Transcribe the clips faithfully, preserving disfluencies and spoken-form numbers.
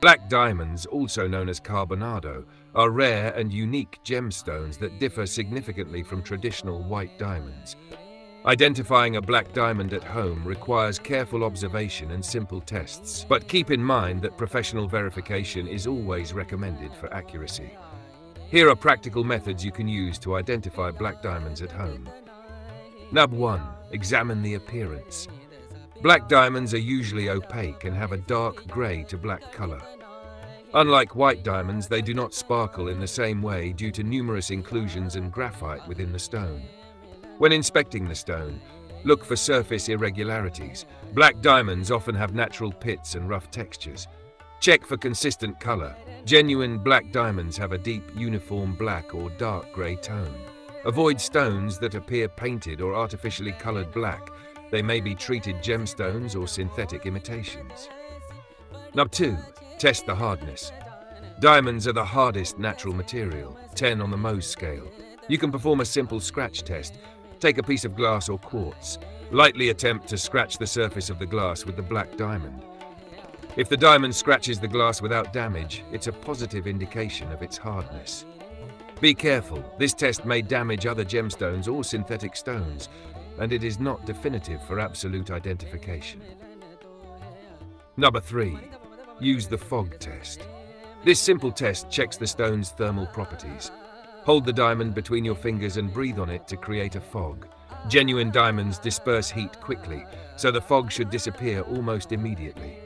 Black diamonds, also known as carbonado, are rare and unique gemstones that differ significantly from traditional white diamonds. Identifying a black diamond at home requires careful observation and simple tests, but keep in mind that professional verification is always recommended for accuracy. Here are practical methods you can use to identify black diamonds at home. Number one. Examine the appearance. Black diamonds are usually opaque and have a dark grey to black colour. Unlike white diamonds, they do not sparkle in the same way due to numerous inclusions and graphite within the stone. When inspecting the stone, look for surface irregularities. Black diamonds often have natural pits and rough textures. Check for consistent color. Genuine black diamonds have a deep, uniform black or dark gray tone. Avoid stones that appear painted or artificially colored black. They may be treated gemstones or synthetic imitations. Number two. Test the hardness. Diamonds are the hardest natural material, ten on the Mohs scale. You can perform a simple scratch test. Take a piece of glass or quartz. Lightly attempt to scratch the surface of the glass with the black diamond. If the diamond scratches the glass without damage, it's a positive indication of its hardness. Be careful, this test may damage other gemstones or synthetic stones, and it is not definitive for absolute identification. Number three. Use the fog test. This simple test checks the stone's thermal properties. Hold the diamond between your fingers and breathe on it to create a fog. Genuine diamonds disperse heat quickly, so the fog should disappear almost immediately.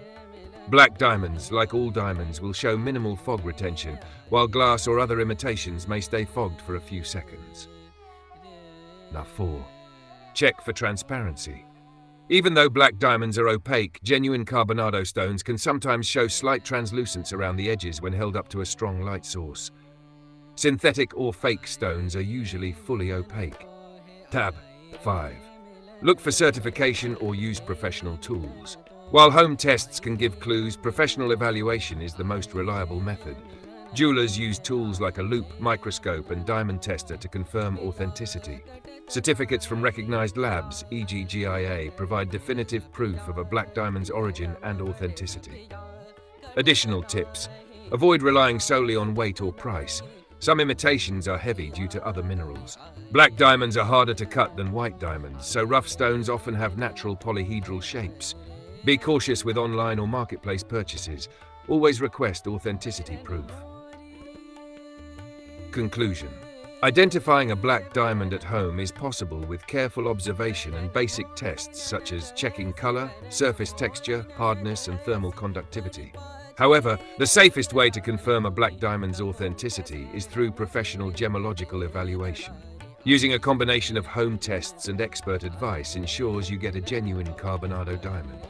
Black diamonds, like all diamonds, will show minimal fog retention, while glass or other imitations may stay fogged for a few seconds. Number four. Check for transparency. Even though black diamonds are opaque, genuine carbonado stones can sometimes show slight translucence around the edges when held up to a strong light source. Synthetic or fake stones are usually fully opaque. Tab five. Look for certification or use professional tools. While home tests can give clues, professional evaluation is the most reliable method. Jewelers use tools like a loop, microscope, and diamond tester to confirm authenticity. Certificates from recognized labs, for example G I A, provide definitive proof of a black diamond's origin and authenticity. Additional tips: avoid relying solely on weight or price. Some imitations are heavy due to other minerals. Black diamonds are harder to cut than white diamonds, so rough stones often have natural polyhedral shapes. Be cautious with online or marketplace purchases. Always request authenticity proof. Conclusion: identifying a black diamond at home is possible with careful observation and basic tests such as checking color, surface texture, hardness, and thermal conductivity. However, the safest way to confirm a black diamond's authenticity is through professional gemmological evaluation. Using a combination of home tests and expert advice ensures you get a genuine carbonado diamond.